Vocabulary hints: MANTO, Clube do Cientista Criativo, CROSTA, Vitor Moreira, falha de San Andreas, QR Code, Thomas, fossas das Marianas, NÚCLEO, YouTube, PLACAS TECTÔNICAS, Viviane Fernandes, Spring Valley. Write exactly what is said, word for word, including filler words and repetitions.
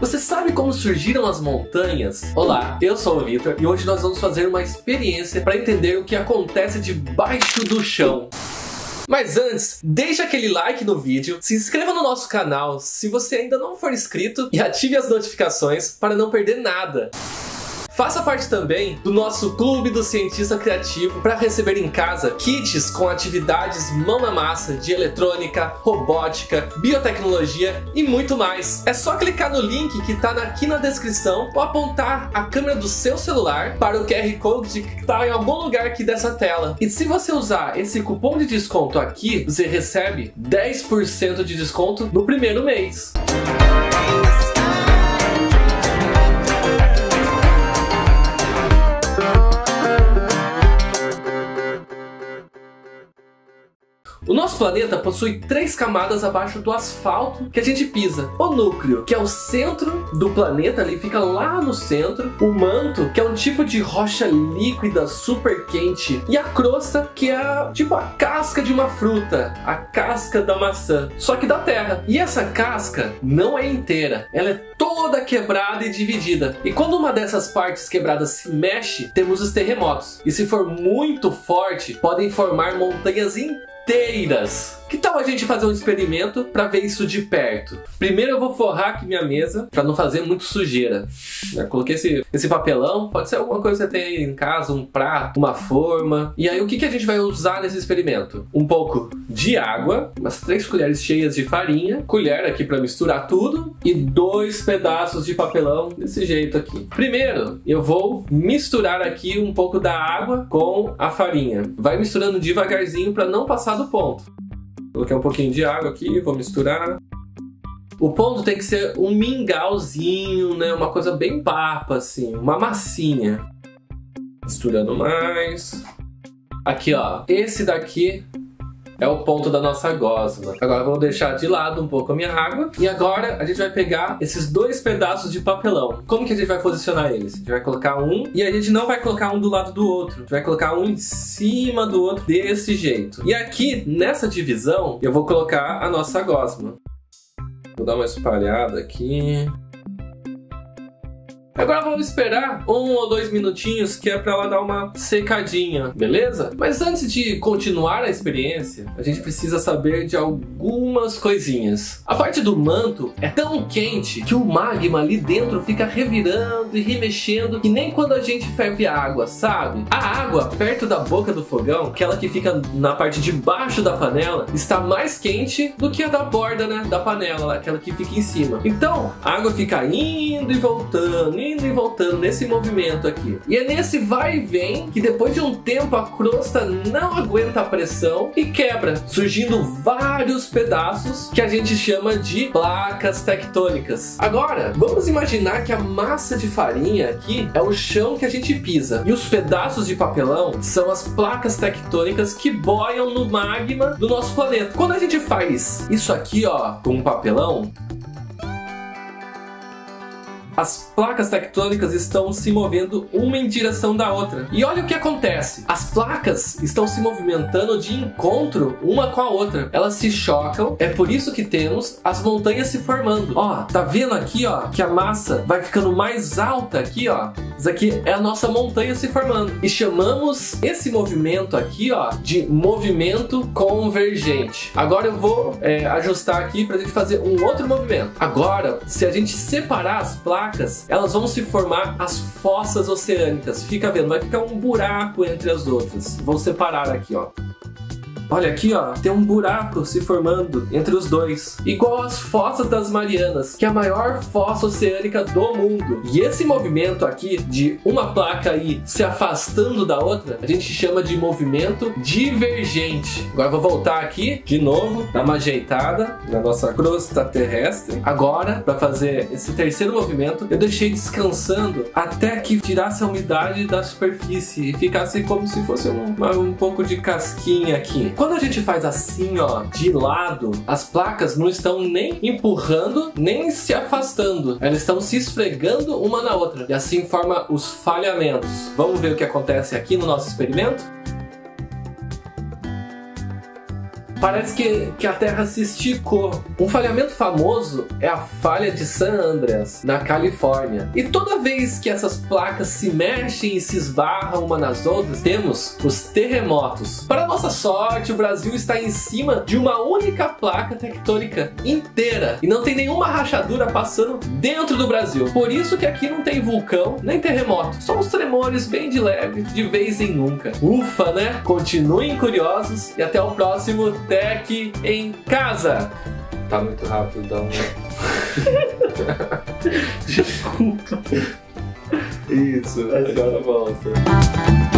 Você sabe como surgiram as montanhas? Olá, eu sou o Vitor e hoje nós vamos fazer uma experiência para entender o que acontece debaixo do chão. Mas antes, deixa aquele like no vídeo, se inscreva no nosso canal se você ainda não for inscrito e ative as notificações para não perder nada. Faça parte também do nosso Clube do Cientista Criativo para receber em casa kits com atividades mão na massa de eletrônica, robótica, biotecnologia e muito mais. É só clicar no link que está aqui na descrição ou apontar a câmera do seu celular para o Q R Code que está em algum lugar aqui dessa tela. E se você usar esse cupom de desconto aqui, você recebe dez por cento de desconto no primeiro mês. O nosso planeta possui três camadas abaixo do asfalto que a gente pisa. O núcleo, que é o centro do planeta, ali fica lá no centro. O manto, que é um tipo de rocha líquida super quente. E a crosta, que é tipo a casca de uma fruta, a casca da maçã, só que da terra. E essa casca não é inteira, ela é toda quebrada e dividida. E quando uma dessas partes quebradas se mexe, temos os terremotos. E se for muito forte, podem formar montanhas inteiras. Que tal a gente fazer um experimento para ver isso de perto? Primeiro eu vou forrar aqui minha mesa para não fazer muito sujeira. Eu coloquei esse, esse papelão, pode ser alguma coisa que você tem em casa, um prato, uma forma. E aí o que, que a gente vai usar nesse experimento? Um pouco de água, umas três colheres cheias de farinha, colher aqui para misturar tudo e dois pedaços de papelão desse jeito aqui. Primeiro eu vou misturar aqui um pouco da água com a farinha. Vai misturando devagarzinho para não passar do ponto. Coloquei um pouquinho de água aqui, vou misturar. O ponto tem que ser um mingauzinho, né? Uma coisa bem papa, assim, uma massinha. Misturando mais. Aqui, ó. Esse daqui é o ponto da nossa gosma. Agora vou deixar de lado um pouco a minha água. E agora a gente vai pegar esses dois pedaços de papelão. Como que a gente vai posicionar eles? A gente vai colocar um. E a gente não vai colocar um do lado do outro. A gente vai colocar um em cima do outro desse jeito. E aqui, nessa divisão, eu vou colocar a nossa gosma. Vou dar uma espalhada aqui. Agora vamos esperar um ou dois minutinhos que é para ela dar uma secadinha, beleza? Mas antes de continuar a experiência, a gente precisa saber de algumas coisinhas. A parte do manto é tão quente que o magma ali dentro fica revirando e remexendo que nem quando a gente ferve a água, sabe? A água perto da boca do fogão, aquela que fica na parte de baixo da panela, está mais quente do que a da borda, né, da panela, aquela que fica em cima. Então, a água fica indo e voltando, indo e voltando nesse movimento aqui. E é nesse vai e vem que depois de um tempo a crosta não aguenta a pressão e quebra, surgindo vários pedaços que a gente chama de placas tectônicas. Agora, vamos imaginar que a massa de farinha aqui é o chão que a gente pisa e os pedaços de papelão são as placas tectônicas que boiam no magma do nosso planeta. Quando a gente faz isso aqui, ó, com um papelão, as placas tectônicas estão se movendo uma em direção da outra. E olha o que acontece. As placas estão se movimentando de encontro uma com a outra. Elas se chocam. É por isso que temos as montanhas se formando. Ó, tá vendo aqui, ó, que a massa vai ficando mais alta aqui, ó. Isso aqui é a nossa montanha se formando. E chamamos esse movimento aqui, ó, de movimento convergente. Agora eu vou é, ajustar aqui pra gente fazer um outro movimento. Agora, se a gente separar as placas, elas vão se formar as fossas oceânicas. Fica vendo, vai ficar um buraco entre as outras. Vou separar aqui, ó. Olha aqui, ó, tem um buraco se formando entre os dois, igual às fossas das Marianas, que é a maior fossa oceânica do mundo. E esse movimento aqui, de uma placa aí se afastando da outra, a gente chama de movimento divergente. Agora eu vou voltar aqui, de novo, dar uma ajeitada na nossa crosta terrestre. Agora, para fazer esse terceiro movimento, eu deixei descansando até que tirasse a umidade da superfície e ficasse como se fosse um, um pouco de casquinha aqui. Quando a gente faz assim, ó, de lado, as placas não estão nem empurrando, nem se afastando. Elas estão se esfregando uma na outra. E assim forma os falhamentos. Vamos ver o que acontece aqui no nosso experimento? parece que, que a Terra se esticou. Um falhamento famoso é a falha de San Andreas, na Califórnia. E toda vez que essas placas se mexem e se esbarram uma nas outras, temos os terremotos. Para nossa sorte, o Brasil está em cima de uma única placa tectônica inteira e não tem nenhuma rachadura passando dentro do Brasil. Por isso que aqui não tem vulcão nem terremoto, só uns tremores bem de leve, de vez em nunca. Ufa, né? Continuem curiosos e até o próximo T E C em Casa. Tá muito rápido, dá um... Desculpa. Isso, agora volta.